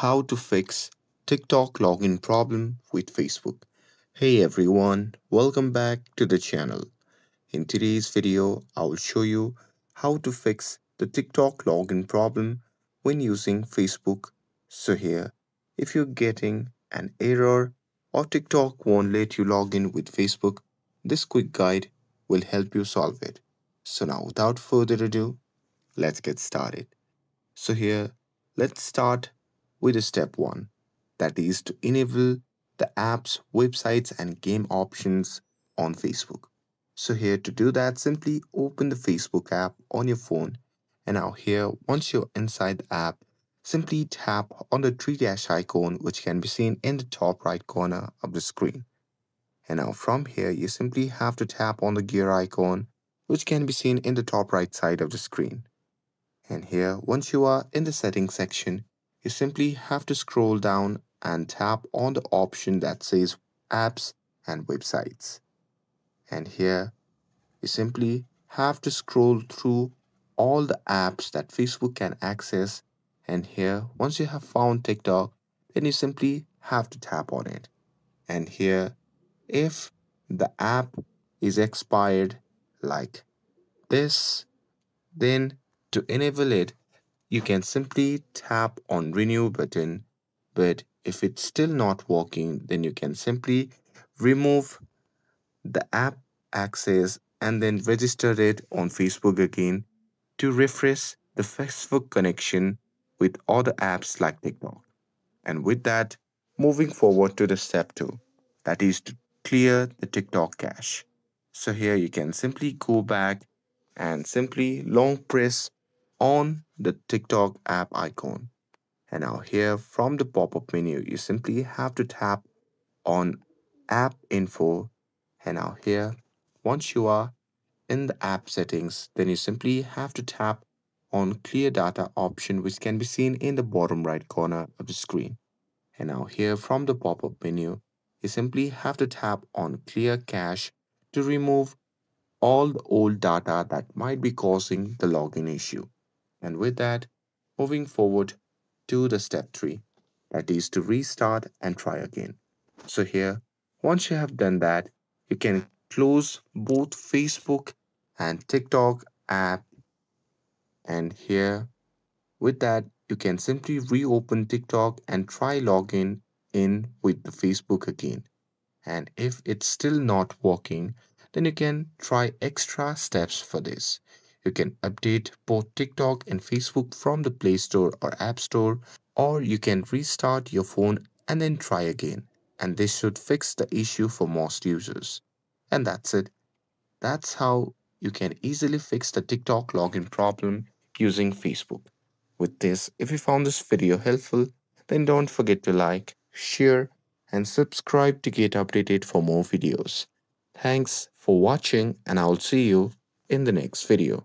How to fix TikTok login problem with Facebook. Hey everyone, welcome back to the channel. In today's video, I will show you how to fix the TikTok login problem when using Facebook. So here, if you're getting an error or TikTok won't let you log in with Facebook, this quick guide will help you solve it. So now without further ado, let's get started. So here, let's start with a step 1, that is to enable the apps, websites and game options on Facebook. So here to do that, simply open the Facebook app on your phone, and now here once you're inside the app, simply tap on the three dash icon which can be seen in the top right corner of the screen. And now from here you simply have to tap on the gear icon which can be seen in the top right side of the screen. And here once you are in the settings section, you simply have to scroll down and tap on the option that says apps and websites. And here you simply have to scroll through all the apps that Facebook can access. And here once you have found TikTok, then you simply have to tap on it. And here if the app is expired like this, then to enable it, you can simply tap on renew button, but if it's still not working, then you can simply remove the app access and then register it on Facebook again to refresh the Facebook connection with other apps like TikTok. And with that, moving forward to the step 2, that is to clear the TikTok cache. So here you can simply go back and simply long press on the TikTok app icon. And now here from the pop-up menu, you simply have to tap on app info. And now here, once you are in the app settings, then you simply have to tap on clear data option, which can be seen in the bottom right corner of the screen. And now here from the pop-up menu, you simply have to tap on clear cache to remove all the old data that might be causing the login issue. And with that, moving forward to the step 3, that is to restart and try again. So here, once you have done that, you can close both Facebook and TikTok app. And here, with that, you can simply reopen TikTok and try login in with the Facebook again. And if it's still not working, then you can try extra steps for this. You can update both TikTok and Facebook from the Play Store or App Store, or you can restart your phone and then try again. And this should fix the issue for most users. And that's it. That's how you can easily fix the TikTok login problem using Facebook. With this, if you found this video helpful, then don't forget to like, share, and subscribe to get updated for more videos. Thanks for watching, and I'll see you in the next video.